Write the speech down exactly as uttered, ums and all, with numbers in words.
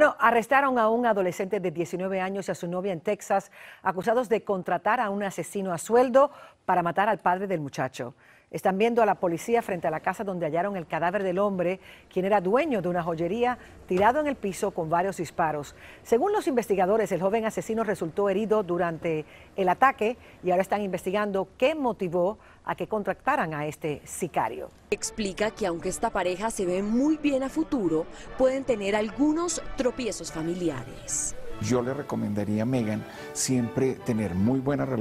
Bueno, arrestaron a un adolescente de diecinueve años y a su novia en Texas, acusados de contratar a un asesino a sueldo para matar al padre del muchacho. Están viendo a la policía frente a la casa donde hallaron el cadáver del hombre, quien era dueño de una joyería, tirado en el piso con varios disparos. Según los investigadores, el joven asesino resultó herido durante el ataque y ahora están investigando qué motivó a que contrataran a este sicario. Explica que aunque esta pareja se ve muy bien a futuro, pueden tener algunos tropiezos familiares. Yo le recomendaría a Megan siempre tener muy buena relación.